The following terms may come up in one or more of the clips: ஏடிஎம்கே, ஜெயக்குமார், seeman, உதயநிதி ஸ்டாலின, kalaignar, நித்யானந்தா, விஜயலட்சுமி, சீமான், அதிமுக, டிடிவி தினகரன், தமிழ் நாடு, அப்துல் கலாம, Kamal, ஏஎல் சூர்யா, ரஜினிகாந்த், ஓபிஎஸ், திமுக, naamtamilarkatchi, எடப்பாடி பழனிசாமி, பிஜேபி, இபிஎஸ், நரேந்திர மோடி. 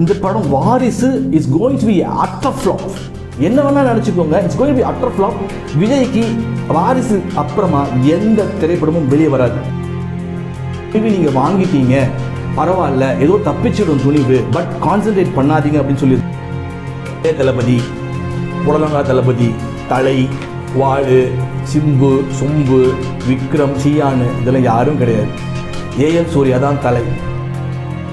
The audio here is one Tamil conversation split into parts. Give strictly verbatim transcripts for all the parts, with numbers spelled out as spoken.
இந்த படம் Varisu is going to be utter flop. என்ன வேணா நினச்சிக்கோங்க, it's going to be utter flop. விஜய்க்கு வாரிசு அப்புறமா எந்த திரைப்படமும் வெளியே வராது. டிவி நீங்கள் வாங்கிட்டீங்க பரவாயில்ல, ஏதோ தப்பிச்சிடும் துணிவு, பட் கான்சென்ட்ரேட் பண்ணாதீங்க அப்படின்னு சொல்லி தளபதி, புடலங்கா தளபதி, தலை, வாழு, சிம்பு, சும்பு, விக்ரம், சீயானு இதெல்லாம் யாரும் கிடையாது. ஏஎல் சூர்யா தான் தலை.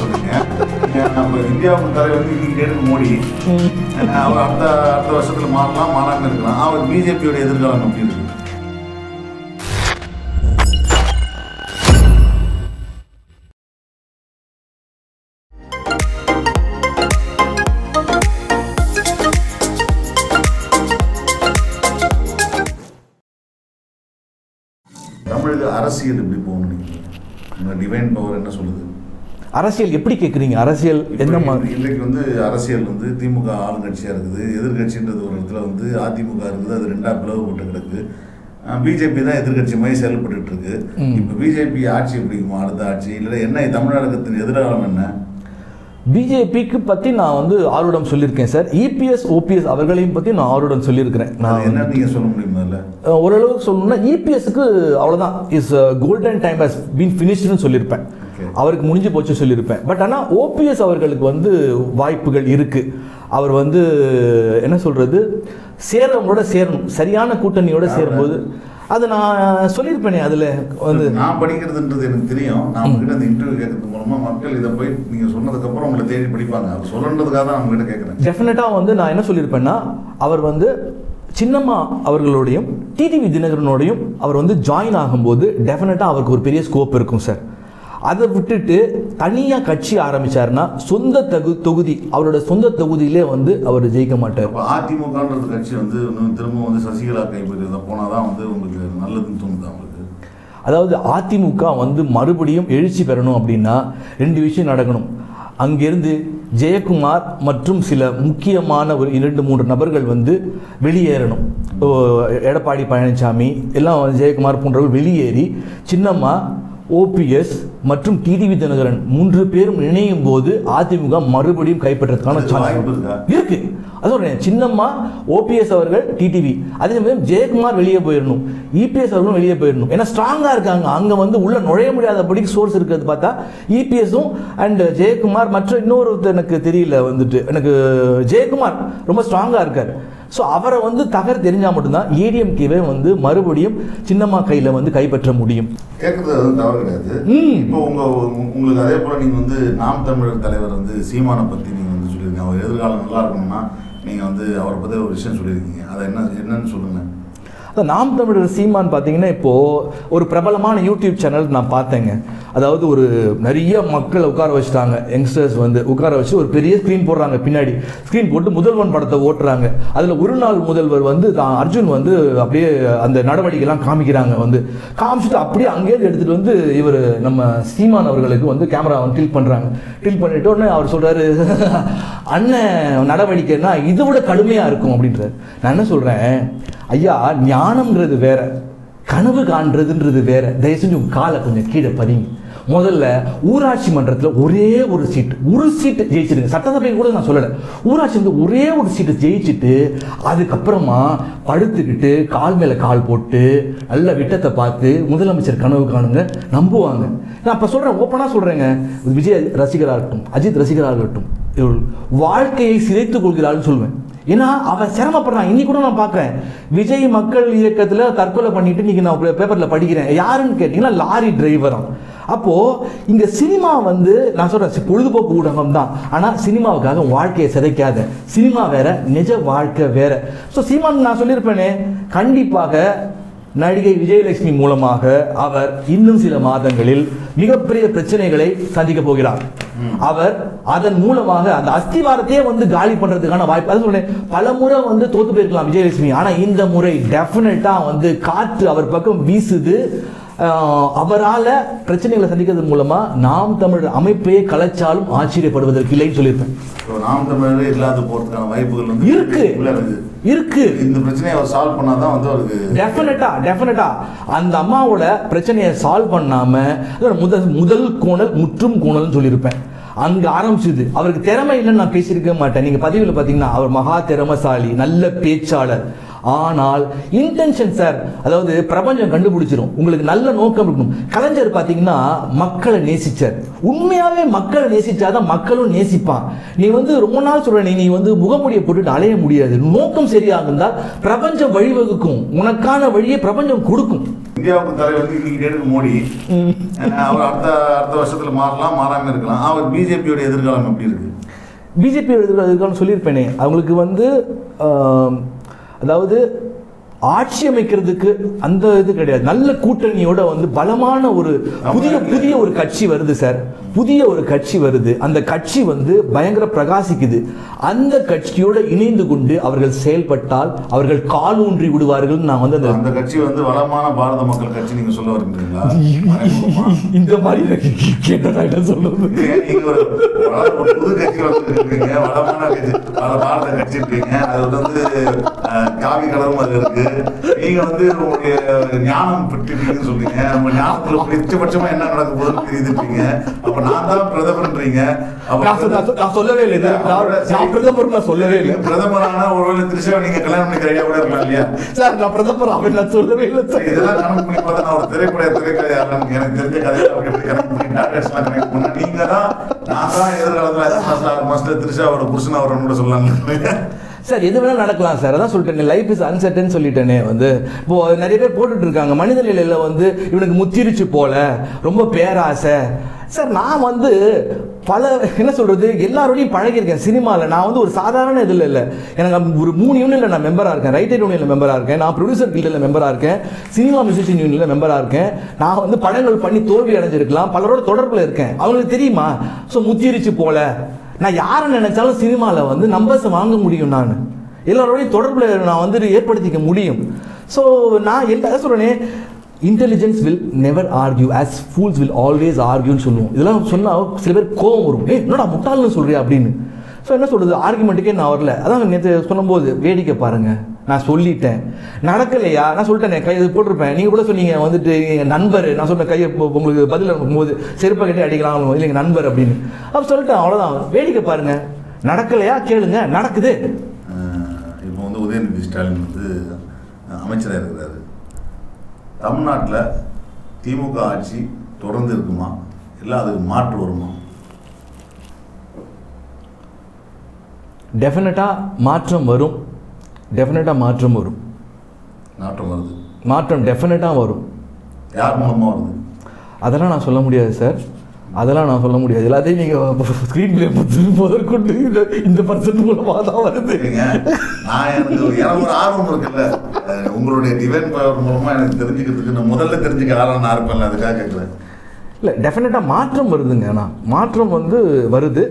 சொல்லுங்க. நம்ம இந்தியாவுக்கு தலைவர் வந்து இன்னைக்கு டேட்டு மோடி. அவர் அடுத்த அடுத்த வருஷத்தில் மாறலாம், மாறாமல் இருக்கலாம். அவர் பிஜேபியோட எதிர்காலம் அப்படின்னு அரசியல் எப்படி போகணும்? டிவைன் பவர் என்ன சொல்லுது? அரசியல் எப்படி கேட்குறீங்க? அரசியல் என்ன மாதிரி இன்றைக்கு வந்து அரசியல் வந்து திமுக ஆளுங்கட்சியாக இருக்குது, எதிர்கட்சின்றது ஒரு இடத்துல வந்து அதிமுக இருக்குது. அது ரெண்டாக பிளவுபட்டு கிடக்கு. பிஜேபி தான் எதிர்கட்சி மாதிரி செயல்பட்டு இருக்கு. இப்போ பிஜேபி ஆட்சி எப்படிக்குமா? அடுத்த ஆட்சி இல்லை என்ன தமிழ்நாடகத்தின் எதிர்காலம் என்ன? பிஜேபிக்கு பற்றி நான் வந்து ஆர்வம் சொல்லியிருக்கேன் சார். இபிஎஸ் ஓபிஎஸ் அவர்களையும் பற்றி நான் ஆர்வம் சொல்லியிருக்கிறேன். நான் என்ன நீங்கள் சொல்ல முடியுமா? இல்லை, ஓரளவுக்கு சொல்லணும்னா இபிஎஸ்க்கு அவ்வளோதான், is golden time has been ஃபினிஷ்டுன்னு சொல்லியிருப்பேன். அவருக்கு முடிஞ்சு போச்சு சொல்லியிருப்பேன். பட் ஆனால் ஓபிஎஸ் அவர்களுக்கு வந்து வாய்ப்புகள் இருக்குது. அவர் வந்து என்ன சொல்கிறது, சேர்றவங்களோட சேரணும், சரியான கூட்டணியோட சேரும்போது அது நான் சொல்லியிருப்பேனே. அதில் வந்து நான் படிக்கிறதுன்றது எனக்கு தெரியும். நான் உங்ககிட்ட அந்த இன்டர்வியூ கேட்கறது மூலமாக மக்கள் இதை போய் நீங்கள் சொன்னதுக்கப்புறம் உங்களை தேடி படிப்பாங்க. அவர் சொல்கிறதுக்காக தான் அவங்ககிட்ட கேட்குறேன். டெஃபினட்டாக வந்து நான் என்ன சொல்லியிருப்பேன்னா, அவர் வந்து சின்னம்மா அவர்களோடையும் டிடிவி தினகரனோடையும் அவர் வந்து ஜாயின் ஆகும்போது டெஃபினட்டாக அவருக்கு ஒரு பெரிய ஸ்கோப் இருக்கும் சார். அதை விட்டுட்டு தனியாக கட்சி ஆரம்பித்தார்னா சொந்த தகு தொகுதி அவரோட சொந்த தொகுதியிலே வந்து அவர் ஜெயிக்க மாட்டார். இப்போ அதிமுகன்றது கட்சி வந்து திரும்ப வந்து சசிகலா கைப்பற்றி போனால் தான் வந்து உங்களுக்கு நல்லதுன்னு தோணுது அவங்களுக்கு. அதாவது அதிமுக வந்து மறுபடியும் எழுச்சி பெறணும் அப்படின்னா ரெண்டு விஷயம் நடக்கணும். அங்கிருந்து ஜெயக்குமார் மற்றும் சில முக்கியமான ஒரு இரண்டு மூன்று நபர்கள் வந்து வெளியேறணும். எடப்பாடி பழனிசாமி எல்லாம் ஜெயக்குமார் போன்றவர்கள் வெளியேறி சின்னம்மா, ஓபிஎஸ் மற்றும் டிடிவி தினகரன் மூன்று பேரும் இணையும் போது அதிமுக மறுபடியும் கைப்பற்றதுக்கான சான்ஸ் இருக்கு. அது சின்னம்மா, ஓபிஎஸ் அவர்கள், டிடிவி, அதே சமயம் ஜெயக்குமார் வெளியே போயிடணும், இபிஎஸ் அவர்களும் வெளியே போயிடணும். ஏன்னா ஸ்ட்ராங்காக இருக்காங்க, அங்கே வந்து உள்ள நுழைய முடியாதபடிக்கு சோர்ஸ் இருக்கிறது பார்த்தா இபிஎஸும் அண்ட் ஜெயக்குமார். மற்ற இன்னொரு எனக்கு தெரியல, வந்துட்டு எனக்கு ஜெயக்குமார் ரொம்ப ஸ்ட்ராங்காக இருக்கார். ஸோ அவரை வந்து தகர் தெரிஞ்சால் மட்டும்தான் ஏடிஎம்கேவை வந்து மறுபடியும் சின்னம்மா கையில் வந்து கைப்பற்ற முடியும். கேட்குறது அது தவறு கிடையாது. இப்போ உங்கள் உங்களுக்கு அதே போல் நீங்கள் வந்து நாம் தமிழர் தலைவர் வந்து சீமானை பற்றி நீங்கள் வந்து சொல்லியிருக்கீங்க. அவர் எதிர்காலம் நல்லா இருக்கணும்னா நீங்கள் வந்து அவரை பற்றி ஒரு விஷயம் சொல்லியிருக்கீங்க. அதை என்ன என்னன்னு சொல்லுங்கள். நாம் தமிழர் சீமான் பார்த்தீங்கன்னா இப்போது ஒரு பிரபலமான யூடியூப் சேனல் நான் பார்த்தேங்க. அதாவது ஒரு நிறைய மக்களை உட்கார வச்சுட்டாங்க, யங்ஸ்டர்ஸ் வந்து உட்கார வச்சு ஒரு பெரிய ஸ்க்ரீன் போடுறாங்க. பின்னாடி ஸ்க்ரீன் போட்டு முதல்வன் படத்தை ஓட்டுறாங்க. அதில் ஒரு நாள் முதல்வர் வந்து தான் அர்ஜுன் வந்து அப்படியே அந்த நடவடிக்கைலாம் காமிக்கிறாங்க. வந்து காமிச்சுட்டு அப்படியே அங்கேயிருந்து எடுத்துகிட்டு வந்து இவர் நம்ம சீமான் அவர்களுக்கு வந்து கேமரா வந்து டில் பண்ணுறாங்க. டில் பண்ணிட்டு உடனே அவர் சொல்கிறாரு, அண்ணன் நடவடிக்கைன்னா இதை விட கடுமையாக இருக்கும் அப்படின்றார். நான் என்ன சொல்கிறேன், ஐயா ஞானம்ங்கிறது வேற, கனவு காண்றதுன்றது வேற. தயவு செஞ்சு உங்கள் காலை கொஞ்சம் கீழே பதிங்க. முதல்ல ஊராட்சி மன்றத்தில் ஒரே ஒரு சீட்டு ஒரு சீட்டு ஜெயிச்சிடுங்க. சட்டசபை கூட நான் சொல்லலை, ஊராட்சி வந்து ஒரே ஒரு சீட்டை ஜெயிச்சுட்டு அதுக்கப்புறமா படுத்துக்கிட்டு கால் மேலே கால் போட்டு நல்ல விட்டத்தை பார்த்து முதலமைச்சர் கனவு காணுங்க, நம்புவாங்க. நான் இப்போ சொல்கிறேன், ஓப்பனாக சொல்கிறேங்க. விஜய் ரசிகராக இருக்கட்டும், அஜித் ரசிகராக இருக்கட்டும், இவள் வாழ்க்கையை சிதைத்துக் கொள்கிறாள்னு சொல்லுவேன். ஏன்னா அவன் சிரமப்படுறான். இன்னைக்கு கூட நான் பார்க்குறேன், விஜய் மக்கள் இயக்கத்தில் தற்கொலை பண்ணிட்டு இன்னைக்கு நான் பேப்பரில் படிக்கிறேன். யாருன்னு கேட்டிங்கன்னா லாரி டிரைவரான். அப்போது இங்கே சினிமா வந்து நான் சொல்கிறேன் பொழுதுபோக்கு ஊடகம் தான், ஆனால் சினிமாவுக்காக வாழ்க்கையை சிதைக்காத. சினிமா வேற, நிஜ வாழ்க்கை வேற. ஸோ சீமான் நான் சொல்லியிருப்பேனே, கண்டிப்பாக நடிகை விஜயலட்சுமி மூலமாக அவர் இன்னும் சில மாதங்களில் மிகப்பெரிய பிரச்சனைகளை சந்திக்க போகிறார். அவர் அதன் மூலமாக அந்த அஸ்திவாரத்தையே வந்து காலி பண்றதுக்கான வாய்ப்பு. அது சொல்றேன், பல முறை வந்து தோத்து போயிருக்கலாம் விஜயலட்சுமி, ஆனா இந்த முறை டெஃபினட்டா வந்து காற்று அவர் பக்கம் வீசுது. அவரால் பிரச்சனைகளை சந்திக்கிறது மூலமா நாம் தமிழ் அமைப்பையே கலைச்சாலும் ஆச்சரியப்படுவதற்கு இல்லைன்னு சொல்லியிருப்பேன். நாம் தமிழரே இல்லாத போறதுக்கான வாய்ப்புகள் இருக்கு இருக்கு. இந்த பிரச்சனையை அவர் சால்வ் பண்ணாதான் வந்து அவருக்கு டெஃபினட்டா டெஃபினட்டா அந்த அம்மாவோட பிரச்சனையை சால்வ் பண்ணாம முதல் முதல் கோணல் முற்றும் கோணல்னு சொல்லியிருப்பேன். அங்கே ஆரம்பிச்சுது. அவருக்கு திறமை இல்லைன்னு நான் பேசியிருக்க மாட்டேன். நீங்கள் பதிவில் பார்த்தீங்கன்னா அவர் மகா திறமசாலி, நல்ல பேச்சாளர். ஆனால் இன்டென்ஷன் சார், அதாவது பிரபஞ்சம் கண்டுபிடிச்சிடும் உங்களுக்கு நல்ல நோக்கம் இருக்கணும். கலைஞர் பார்த்தீங்கன்னா மக்களை நேசிச்சார். உண்மையாகவே மக்களை நேசிச்சாதான் மக்களும் நேசிப்பான். நீ வந்து ரொம்ப நாள் சொல்கிறேன், நீ வந்து முகமுடியை போட்டுட்டு அலைய முடியாது. நோக்கம் சரியாக இருந்தால் பிரபஞ்சம் வழிவகுக்கும், உனக்கான வழியை பிரபஞ்சம் கொடுக்கும். இந்தியாவுக்கு தலைவர் வந்து இன்னைக்கு டேட்டுக்கு மோடி, அவர் அடுத்த அடுத்த வருஷத்துல மாறலாம், மாறாம இருக்கலாம். அவர் பிஜேபியோட எதிர்காலம் எப்படி இருக்கு? பிஜேபியோட எதிர்காலம் சொல்லியிருப்பேனே, அவங்களுக்கு வந்து அதாவது ஆட்சி அமைக்கிறதுக்கு அந்த இது கிடையாது. நல்ல கூட்டணியோட வந்து பலமான ஒரு புதிய புதிய ஒரு கட்சி வருது சார். புதிய ஒரு கட்சி வருது, அந்த கட்சி வந்து பயங்கர பிரகாசிக்குது. அந்த கட்சியோட இணைந்து கொண்டு அவர்கள் செயல்பட்டால் அவர்கள் கால் ஊன்றி விடுவார்கள். நான் வந்து அந்த கட்சி வந்து வளமான பாரத மக்கள் கட்சி நீங்க சொல்ல வருவீங்களா? இந்த மாதிரி கேட்டதாக சொல்லுங்க. புது கட்சி வளர்த்துருக்கீங்க, வளமான பாரத கட்சி இருக்கீங்க, அது வந்து காவி கலரும் அது இருக்கு. நீங்க வந்து உங்களுடைய ஞானம் பெற்றிருக்கீங்கன்னு சொல்றீங்க. நம்ம ஞானத்துல உச்சபட்சமா என்ன நடக்க போதுன்னு தெரியுதுப்பீங்க. அப்ப நான் தான் பிரதமர்ன்றீங்க. நான் சொல்லவே இல்லை, நான் பிரதமர் நான் சொல்லவே இல்லை. பிரதமரான ஒருவேளை திருஷா நீங்க கல்யாணம் பண்ணிக்கிற ஐடியா கூட இருக்கலாம் இல்லையா சார்? நான் பிரதமர் அப்படின்னு நான் சொல்லவே இல்லை சார். இதெல்லாம் கணக்கு பண்ணி பார்த்தா நான் ஒரு திரைப்பட திரைக்கலையா எனக்கு தெரிஞ்ச கதையில அப்படி எப்படி கணக்கு பண்ணி டாக்டர்ஸ்லாம் கணக்கு பண்ண நீங்க தான் நான் தான் எதிர்காலத்துல மாஸ்டர் திருஷாவோட புருஷன் அவரோட சொல்லலாம் சார். எது வேணாலும் நடக்கலாம் சார். அதான் சொல்லிட்டேனே, லைஃப் இஸ் அன்சர்டன் சொல்லிட்டேனே. வந்து இப்போ நிறைய பேர் போட்டுட்டு இருக்காங்க மனித நிலையில வந்து இவனுக்கு முத்திருச்சு போல, ரொம்ப பேராசை சார். நான் வந்து பல என்ன சொல்கிறது எல்லாரோடையும் பழகியிருக்கேன். சினிமாவில் நான் வந்து ஒரு சாதாரண இதில் இல்லை, எனக்கு ஒரு மூணு யூனியனில் நான் மெம்பராக இருக்கேன். ரைட்டர் யூனியனில் மெம்பராக இருக்கேன், நான் ப்ரொடியூசர் கில்டில் மெம்பராக இருக்கேன், சினிமா மியூசிஷியன் யூனியனில் மெம்பராக இருக்கேன். நான் வந்து படங்கள் பண்ணி தோல்வி அடைஞ்சிருக்கலாம், பலரோட தொடர்பில் இருக்கேன். அவங்களுக்கு தெரியுமா ஸோ முத்திருச்சு போல. நான் யாரை நினைச்சாலும் சினிமாவில் வந்து நம்பர்ஸை வாங்க முடியும், நான் எல்லாரோடையும் தொடர்பில் நான் வந்து ஏற்படுத்திக்க முடியும். ஸோ நான் எல்லாரும் சொல்கிறேன், intelligence will never argue as fools will always ஆர்கியூன்னு சொல்லுவோம். இதெல்லாம் சொன்னால் சில பேர் கோவம் வரும், ஏ என்னடா முட்டாள்னு சொல்கிறியா அப்படின்னு. ஸோ என்ன சொல்கிறது, ஆர்குமெண்ட்டுக்கே நான் வரல. அதான் நேற்று சொல்லும்போது வேடிக்கை பாருங்கள், நான் சொல்லிட்டேன். நடக்கலையா நான் சொல்லிட்டேன், கையை போட்டிருப்பேன். நீங்கள் கூட சொன்னீங்க வந்துட்டு எங்கள் நண்பர், நான் சொன்னேன் கையை உங்களுக்கு பதில் அனுப்பும்போது செருப்பை கட்டி அடிக்கலாம் இல்லை எங்கள் நண்பர் அப்படின்னு. அப்போ சொல்லிட்டேன், அவ்வளோதான். வேடிக்கை பாருங்கள், நடக்கலையா கேளுங்க, நடக்குது. இப்போ வந்து உதயநிதி ஸ்டாலின் வந்து அமைச்சராக இருக்கிறாரு. தமிழ்நாட்டில் திமுக ஆட்சி தொடர்ந்து இருக்குமா இல்லை அதுக்கு மாற்று வருமா? டெஃபினட்டாக மாற்றம் வரும், டெஃபினட்டாக மாற்றம் வரும். மாற்றம் வருது, மாற்றம் டெஃபினட்டாக வரும். யார் மூலமாக வருது அதெல்லாம் நான் சொல்ல முடியாது சார், அதெல்லாம் நான் சொல்ல முடியாது. எல்லாத்தையும் நீங்கள் ஸ்க்ரீன் பிளே முதற்கொண்டு இந்த பர்சன்ட் மூலமாக தான் வருது. நான் எனக்கு எனக்கு ஒரு ஆர்வம் இருக்குல்ல, உங்களுடைய டிவைன் பவர் மூலமாக எனக்கு தெரிஞ்சுக்கிறதுக்கு நான் முதல்ல தெரிஞ்சுக்க ஆர்வம் நான் இருப்பேன்ல, அதுக்காக கேட்குறேன். இல்லை டெஃபினட்டாக மாற்றம் வருதுங்க, ஆனால் மாற்றம் வந்து வருது.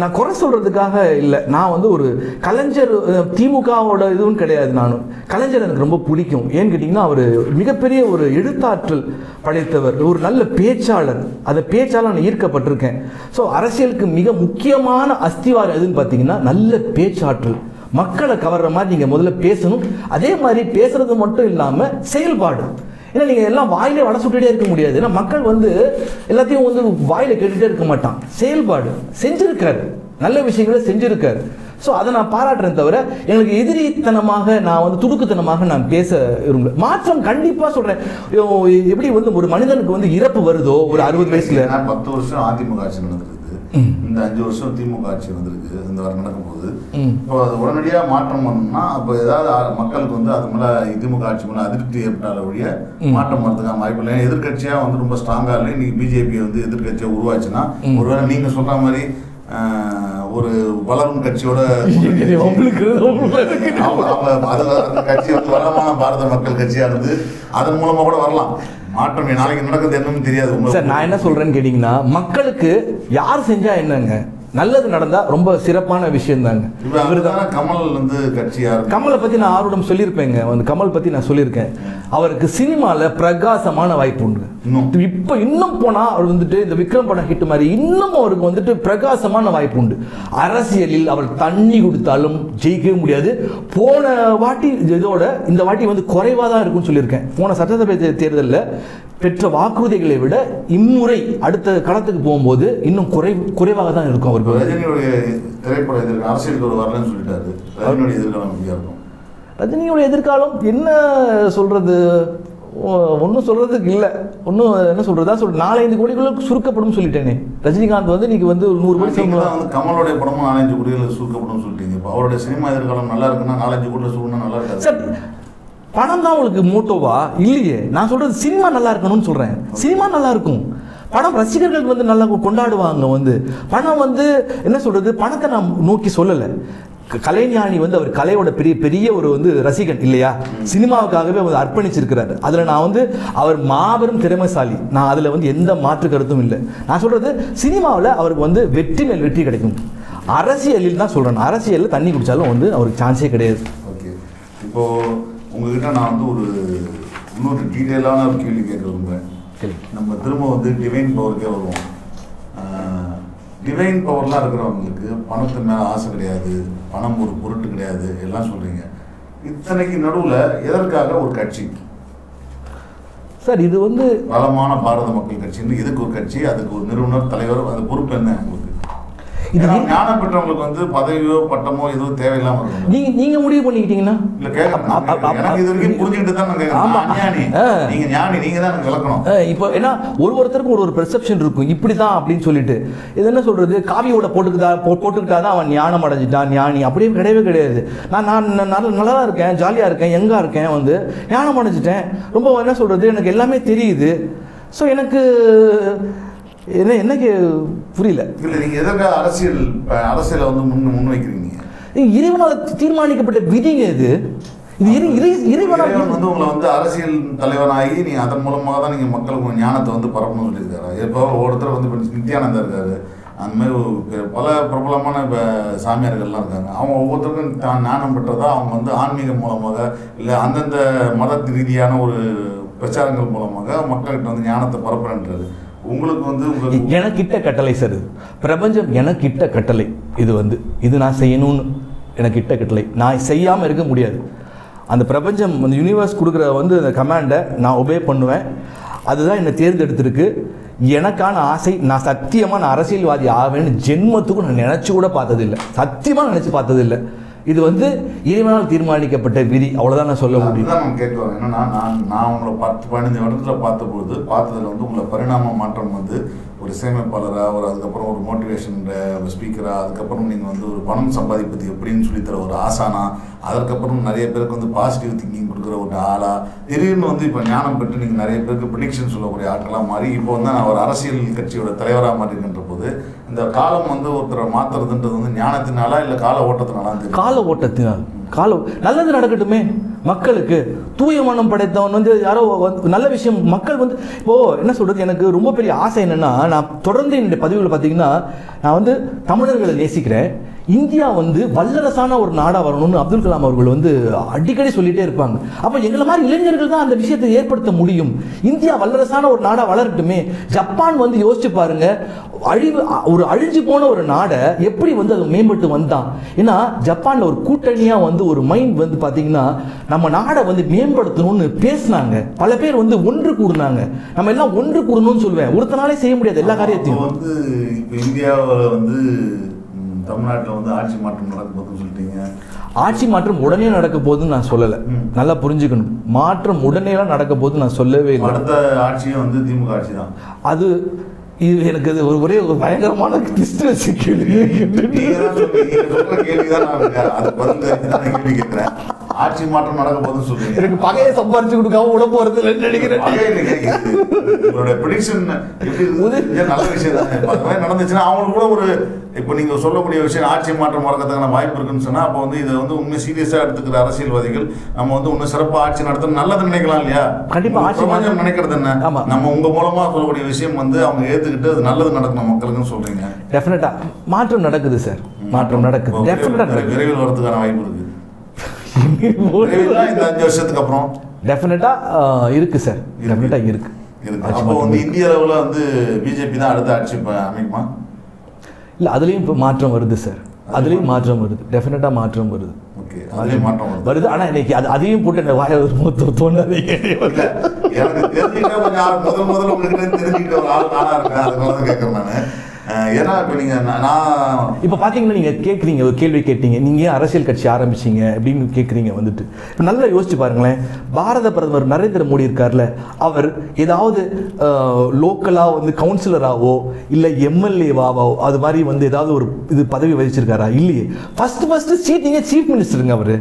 நான் குறை சொல்கிறதுக்காக இல்லை, நான் வந்து ஒரு கலைஞர் திமுகவோட இதுவும் கிடையாது. நானும் கலைஞர் எனக்கு ரொம்ப பிடிக்கும். ஏன்னு கேட்டிங்கன்னா அவர் மிகப்பெரிய ஒரு எழுத்தாற்றல் படைத்தவர், ஒரு நல்ல பேச்சாளர். அந்த பேச்சால் நான் ஈர்க்கப்பட்டிருக்கேன். ஸோ அரசியலுக்கு மிக முக்கியமான அஸ்திவாரம் எதுன்னு பார்த்தீங்கன்னா நல்ல பேச்சாற்றல். மக்களை கவர்ற மாதிரி நீங்கள் முதல்ல பேசணும். அதே மாதிரி பேசுறது மட்டும் இல்லாமல் செயல்பாடு. ஏன்னா நீங்கள் எல்லாம் வாயிலே வடை சுட்டுகிட்டே இருக்க முடியாது. ஏன்னா மக்கள் வந்து எல்லாத்தையும் வந்து வாயில கேட்டுகிட்டே இருக்க மாட்டான். செயல்பாடு செஞ்சுருக்காரு, நல்ல விஷயங்களை செஞ்சுருக்காரு. ஸோ அதை நான் பாராட்டுறேன். தவிர எனக்கு எதிரித்தனமாக நான் வந்து துடுக்குத்தனமாக நான் பேச விரும்பல. மாற்றம் கண்டிப்பாக சொல்கிறேன். எப்படி வந்து ஒரு மனிதனுக்கு வந்து இறப்பு வருதோ ஒரு அறுபது வயசுல, பத்து வருஷம் அதிமுக ஆட்சி நடந்திருக்கு, இந்த அஞ்சு வருஷம் திமுக ஆட்சி வந்திருக்கு, இந்த வாரம் நடக்கும்போது இப்போ அது உடனடியாக மாற்றம் பண்ணணும்னா அப்போ ஏதாவது மக்களுக்கு வந்து அது மேலே திமுக ஆட்சி மேலே அதிருப்தி ஏற்பட்டால ஒழிய மாற்றம் வரதுக்கான வாய்ப்பு இல்லை. எதிர்கட்சியாக வந்து ரொம்ப ஸ்ட்ராங்காக இல்லை. இன்னைக்கு பிஜேபி வந்து எதிர்கட்சியாக உருவாச்சுன்னா ஒருவேளை நீங்கள் சொல்கிற மாதிரி ஒரு வளரும் கட்சியோட கட்சி வளமான பாரத மக்கள் கட்சியா இருந்து அதன் மூலமா கூட வரலாம். மாற்றம் நாளைக்கு நடக்குது என்னன்னு தெரியாது சார். நான் என்ன சொல்றேன்னு கேட்டீங்கன்னா, மக்களுக்கு யார் செஞ்சா என்னங்க, நல்லது நடந்தா ரொம்ப சிறப்பான விஷயம் தாங்க. இவருதான் கமல் வந்து கட்சியார். கமலை பத்தி நான் ஆர்வம் சொல்லியிருப்பேங்க, வந்து கமல் பத்தி நான் சொல்லியிருக்கேன். அவருக்கு சினிமால பிரகாசமான வாய்ப்பு உண்டு. இப்ப இன்னும் போனா அவர் வந்துட்டு இந்த விக்ரம் படம் ஹிட் மாதிரி இன்னும் அவருக்கு வந்துட்டு பிரகாசமான வாய்ப்பு உண்டு. அரசியலில் அவர் தண்ணி கொடுத்தாலும் ஜெயிக்கவே முடியாது. போன வாட்டி இதோட இந்த வாட்டி வந்து குறைவா தான் இருக்கும்னு சொல்லியிருக்கேன். போன சட்டசபை தேர்தலில் பெற்ற வாக்குறுதிகளை விட இம்முறை அடுத்த களத்துக்கு போகும்போது இன்னும் குறை குறைவாக தான் இருக்கும். அவருக்கு ரஜினியோடைய திரைப்பட எதிர்காலம் அரசியலுக்கு ஒரு வரலன்னு சொல்லிட்டாரு. ரஜினியோட எதிர்காலம் எப்படியா இருக்கும்? ரஜினியோட எதிர்காலம் என்ன சொல்றது, ஒன்றும் சொல்கிறதுக்கு இல்லை. ஒன்றும் என்ன சொல்கிறதா சொல்கிறேன், நாலஞ்சு கோடிக்குள்ளே சுருக்கப்படும் சொல்லிட்டேனே. ரஜினிகாந்த் வந்து இன்னைக்கு வந்து ஒரு நூறு கோடி சம்பளம் வந்து கமலோடைய படமும் நாலஞ்சு கோடியில் சுருக்கப்படும் சொல்லிட்டீங்க. இப்போ அவருடைய சினிமா எதிர்காலம் நல்லா இருக்குன்னா நாலஞ்சு கோடியில் சுருக்கணும் நல்லா இருக்காது சார். படம் தான் உங்களுக்கு மோட்டோவா இல்லையே. நான் சொல்கிறது சினிமா நல்லா இருக்கணும்னு சொல்கிறேன். சினிமா நல்லா இருக்கும், படம் ரசிகர்கள் வந்து நல்லா கொண்டாடுவாங்க. வந்து பணம் வந்து என்ன சொல்கிறது, பணத்தை நான் நோக்கி சொல்லலை. கலைஞானி வந்து அவர் கலையோட பெரிய பெரிய ஒரு வந்து ரசிகன் இல்லையா, சினிமாவுக்காகவே அவர் அர்ப்பணிச்சிருக்கிறார். அதில் நான் வந்து அவர் மாபெரும் திறமைசாலி, நான் அதில் வந்து எந்த மாற்று கருத்தும் இல்லை. நான் சொல்கிறது சினிமாவில் அவருக்கு வந்து வெற்றி மேல் வெற்றி கிடைக்கும். அரசியலில் தான் சொல்கிறேன், அரசியலில் தண்ணி குடித்தாலும் வந்து அவருக்கு சான்ஸே கிடையாது. ஓகே, இப்போது உங்ககிட்ட நான் வந்து ஒரு இன்னொரு டீட்டெயிலான ஒரு கேள்வி கேட்க விரும்புகிறேன். நம்ம திரும்ப வந்து டிவைன் பவருக்கே வருவோம். டிவைன் பவர்லாம் இருக்கிறவங்களுக்கு பணத்து மேலே ஆசை கிடையாது, பணம் ஒரு பொருட்டு கிடையாது எல்லாம் சொல்கிறீங்க. இத்தனைக்கு நடுவில் எதற்காக ஒரு கட்சி சார்? இது வந்து வளமான பாரத மக்கள் கட்சின்னு எதுக்கு ஒரு கட்சி, அதுக்கு ஒரு நிறுவனர் தலைவர், அந்த பொறுப்பு என்ன உங்களுக்கு? இது ஞானம் பெற்றவங்களுக்கு வந்து பதவியோ பட்டமோ எதுவும் தேவையில்லாம இருக்கும். நீங்க நீங்க முடிவு பண்ணிக்கிட்டீங்கன்னா இல்ல கேட்கணும். இது வரைக்கும் புரிஞ்சுக்கிட்டு தான் நான் கேட்கணும். நீங்க ஞானி, நீங்க தான் எனக்கு விளக்கணும். இப்போ ஏன்னா ஒரு ஒருத்தருக்கும் ஒரு ஒரு பெர்செப்ஷன் இருக்கும், இப்படிதான் அப்படின்னு சொல்லிட்டு. இது என்ன சொல்றது, காவியோட போட்டுக்கிட்டா போட்டுக்கிட்டா தான் அவன் ஞானம் அடைஞ்சிட்டான் ஞானி, அப்படியே கிடையவே கிடையாது. நான் நான் நல்லா தான் இருக்கேன், ஜாலியா இருக்கேன், எங்கா இருக்கேன், வந்து ஞானம் அடைஞ்சிட்டேன், ரொம்ப என்ன சொல்றது, எனக்கு எல்லாமே தெரியுது. ஸோ எனக்கு என்ன எனக்கு புரியல. இல்லை நீங்கள் எதற்காக அரசியல் அரசியலை வந்து முன் முன் வைக்கிறீங்க? இறைவனால் தீர்மானிக்கப்பட்ட விதிங்க இது. இது இறைவனால் வந்து உங்களை வந்து அரசியல் தலைவனாகி நீங்கள் அதன் மூலமாக தான் நீங்கள் மக்களுக்கு ஞானத்தை வந்து பரப்பணும்னு சொல்லியிருக்காரு. இப்போ ஒருத்தர் வந்து நித்யானந்தா இருக்காரு, அந்த மாதிரி பல பிரபலமான இப்போ சாமியார்கள்லாம் இருக்காங்க. அவங்க ஒவ்வொருத்தருக்கும் தான் ஞானம் பெற்றதா அவங்க வந்து ஆன்மீகம் மூலமாக இல்லை அந்தந்த மத ரீதியான ஒரு பிரச்சாரங்கள் மூலமாக மக்கள்கிட்ட வந்து ஞானத்தை பரப்புறன்றது உங்களுக்கு வந்து எனக்கிட்ட கட்டளை சார். பிரபஞ்சம் எனக்கிட்ட கட்டளை, இது வந்து இது நான் செய்யணும்னு எனக்கிட்ட கட்டளை, நான் செய்யாமல் இருக்க முடியாது. அந்த பிரபஞ்சம் அந்த யூனிவர்ஸ் கொடுக்குற வந்து அந்த கமாண்டை நான் ஒபே பண்ணுவேன். அதுதான் என்னை தேர்ந்தெடுத்திருக்கு. எனக்கான ஆசை, நான் சத்தியமாக நான் அரசியல்வாதி ஆவேன்னு ஜென்மத்துக்கும் நான் நினச்சி கூட பார்த்ததில்லை, சத்தியமாக நினச்சி பார்த்ததில்லை. இது வந்து இறைவனால் தீர்மானிக்கப்பட்ட விதி, அவ்வளோதான் நான் சொல்ல முடியும். நான் கேட்குறேன் என்னன்னா, நான் நான் உங்களை பத்து பதினஞ்சு வருடத்தில் பார்த்தபோது பார்த்ததில் வந்து உங்களை பரிணாம மாற்றம் வந்து ஒரு இசையமைப்பாளராக, ஒரு அதுக்கப்புறம் ஒரு மோட்டிவேஷன் ஸ்பீக்கராக, அதுக்கப்புறம் நீங்கள் வந்து ஒரு பணம் சம்பாதிப்பது எப்படின்னு சொல்லித்தர ஒரு ஆசானா, அதற்கப்புறம் நிறைய பேருக்கு வந்து பாசிட்டிவ் திங்கிங் கொடுக்குற ஒரு ஆளாக, திடீர்னு வந்து இப்போ ஞானம் பெற்று நீங்கள் நிறைய பேருக்கு ப்ரெடிக்ஷன் சொல்லக்கூடிய ஆட்களாக மாறி இப்போ வந்து நான் ஒரு அரசியல் கட்சியோட தலைவராக மாறிக்கின்ற போது இந்த காலம் வந்து ஒருத்தரை மாற்றுறதுன்றது வந்து ஞானத்தினாலா இல்லை கால ஓட்டத்தினால? கால ஓட்டத்தினால். காலம் நல்லது நடக்கட்டுமே மக்களுக்கு. தூய மனம் படைத்தவன் வந்து யாரோ நல்ல விஷயம் மக்கள் வந்து இப்போது என்ன சொல்கிறது, எனக்கு ரொம்ப பெரிய ஆசை என்னென்னா, நான் தொடர்ந்து என்னுடைய பதிவுகளை பார்த்தீங்கன்னா, நான் வந்து தமிழர்களை நேசிக்கிறேன். இந்தியா வந்து வல்லரசான ஒரு நாடாக வரணும்னு அப்துல் கலாம் அவர்கள் வந்து அடிக்கடி சொல்லிகிட்டே இருப்பாங்க. அப்போ எங்களை மாதிரி இளைஞர்கள் தான் அந்த விஷயத்தை ஏற்படுத்த முடியும். இந்தியா வல்லரசான ஒரு நாடாக வளரட்டுமே. ஜப்பான் வந்து யோசிச்சு பாருங்கள், அழிவு ஒரு அழிஞ்சு போன ஒரு நாடை எப்படி வந்து அது மேம்பட்டு வந்தான். ஏன்னா ஜப்பானில் ஒரு கூட்டணியாக வந்து ஒரு மைண்ட் வந்து பார்த்தீங்கன்னா நம்ம நாடை வந்து மேம்படுத்தணும்னு பேசினாங்க. பல பேர் வந்து ஒன்று கூடுனாங்க. நம்ம எல்லாம் ஒன்று கூடணும்னு சொல்லுவேன், ஒருத்தனாலே செய்ய முடியாது எல்லா காரியத்தையும். வந்து இப்போ இந்தியாவில் வந்து தமிழ்நாட்டில் வந்து ஆட்சி மாற்றம் நடக்க போகுதுன்னு சொல்லிட்டீங்க. ஆட்சி மாற்றம் உடனே நடக்க போகுதுன்னு நான் சொல்லலை, நல்லா புரிஞ்சுக்கணும். மாற்றம் உடனேலாம் நடக்க போகுதுன்னு நான் சொல்லவே இல்லை. அடுத்த ஆட்சியும் வந்து திமுக ஆட்சி தான். அது இது எனக்கு அது ஒரு ஒரே ஒரு பயங்கரமான டிஸ்டன்ஸ் கேள்வி கேள்விதான். நான் அதை பதில் கேள்வி கேட்குறேன். ஆட்சி மாற்றம் நடக்க போகுதுன்னு சொல்றீங்க. எனக்கு பகையை சம்பாரிச்சு கொடுக்காம உள்ள போறது நினைக்கிறேன். உங்களோட ப்ரெடிக்ஷன் நல்ல விஷயம் தான் நடந்துச்சுன்னா அவங்களுக்கு கூட ஒரு இப்போ நீங்க சொல்லக்கூடிய விஷயம் ஆட்சி மாற்றம் வரதுக்கான வாய்ப்பு இருக்குன்னு சொன்னா அப்போ வந்து இதை வந்து உண்மை சீரியஸா எடுத்துக்கிற அரசியல்வாதிகள் நம்ம வந்து உண்மை சிறப்பாக ஆட்சி நடத்தணும் நல்லது நினைக்கலாம் இல்லையா? கண்டிப்பா ஆட்சி நினைக்கிறது என்ன நம்ம உங்க மூலமா சொல்லக்கூடிய விஷயம் வந்து அவங்க ஏத்துக்கிட்டு அது நல்லது நடக்கணும் மக்களுக்குன்னு சொல்றீங்க. டெஃபினட்டா மாற்றம் நடக்குது சார், மாற்றம் நடக்குது விரைவில் வரதுக்கான வாய்ப்பு இருக்கு. இந்த அஞ்சு வருஷத்துக்கு அப்புறம் டெஃபினட்டா இருக்கு சார், டெஃபினட்டா இருக்கு. அப்போ வந்து இந்திய அளவில் வந்து பிஜேபி தான் அடுத்த ஆட்சி அமைக்குமா? இல்லை, அதுலேயும் இப்போ மாற்றம் வருது சார், அதுலேயும் மாற்றம் வருது, டெஃபினட்டாக மாற்றம் வருது. ஓகே, அதுலேயும் மாற்றம் வருது. ஆனால் இன்னைக்கு அது அதையும் போட்டு என்ன வாய ஒரு தோணாது. முதல் முதல்ல உங்களுக்கு தெரிஞ்சுக்கிட்ட ஒரு ஆள் நானாக இருக்கேன், அதுக்காக தான் கேட்குறேன் நான். ஏன்னா இப்போ நீங்கள் நான் இப்போ பார்த்தீங்கன்னா நீங்கள் கேட்குறீங்க, ஒரு கேள்வி கேட்டீங்க, நீங்கள் அரசியல் கட்சி ஆரம்பிச்சிங்க அப்படின்னு கேட்குறீங்க. வந்துட்டு இப்போ நல்லா யோசிச்சு பாருங்களேன், பாரத பிரதமர் நரேந்திர மோடி இருக்கார்ல, அவர் ஏதாவது லோக்கலாக வந்து கவுன்சிலராகவோ இல்லை எம்எல்ஏவாவோ அது மாதிரி வந்து ஏதாவது ஒரு இது பதவி வகிச்சிருக்காரா? இல்லையே. ஃபஸ்ட்டு ஃபஸ்ட்டு சீட்டிங்கே சீஃப் மினிஸ்டருங்க அவர்.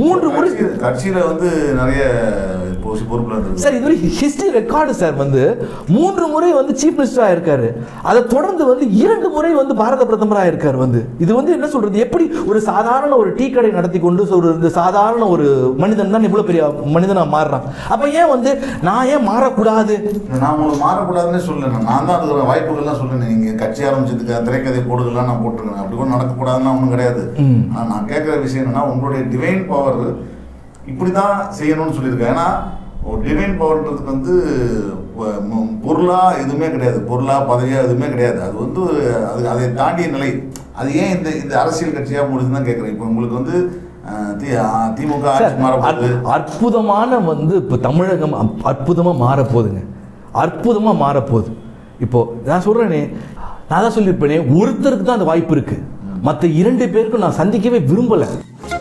மூன்று முறை கட்சியில் வந்து நிறைய சார், இது ஹிஸ்டரி ரெக்கார்டு சார், வந்து மூன்று முறை வந்து சீஃப் மினிஸ்டராக இருக்காரு. அதை தொடர்ந்து வந்து இரண்டு முறை வந்து பாரத பிரதமராக இருக்காரு. வந்து இது வந்து என்ன சொல்றது, எப்படி ஒரு சாதாரண ஒரு டீ கடை நடத்தி கொண்டு ஒரு சாதாரண ஒரு மனிதன் தான் இவ்வளோ பெரிய மனிதனா மாறுறான். அப்ப ஏன் வந்து நான் ஏன் மாறக்கூடாது? நான் உங்களுக்கு மாறக்கூடாதுன்னு சொல்லணும், நான் தான் அதுக்கான வாய்ப்புகள்லாம் சொல்லணும். நீங்க கட்சி ஆரம்பிச்சதுக்கு திரைக்கதை போடுகள்லாம் நான் போட்டுருக்கேன், அப்படி கூட நடக்கக்கூடாதுன்னா ஒன்றும் கிடையாது. நான் கேட்குற விஷயம் என்னன்னா உங்களுடைய டிவைன் பவர் இப்படி தான் செய்யணும்னு சொல்லியிருக்கேன். ஏன்னா ஒரு டிவைன் பவர்ன்றதுக்கு வந்து பொருளாக எதுவுமே கிடையாது, பொருளாக பதவியாக எதுவுமே கிடையாது. அது வந்து அது அதை தாண்டிய நிலை. அது ஏன் இந்த இந்த அரசியல் கட்சியாக முடிச்சுன்னு தான் கேட்குறேன். இப்போ உங்களுக்கு வந்து திமுக ஆட்சி மாறப்போகுது, அற்புதமான வந்து இப்போ தமிழகம் அற்புதமாக மாறப்போகுதுங்க, அற்புதமாக மாறப்போகுது. இப்போது நான் சொல்கிறேனே, நான் தான் சொல்லியிருப்பேனே, ஒருத்தருக்கு தான் அந்த வாய்ப்பு இருக்குது, மற்ற இரண்டு பேருக்கும் நான் சந்திக்கவே விரும்பலை.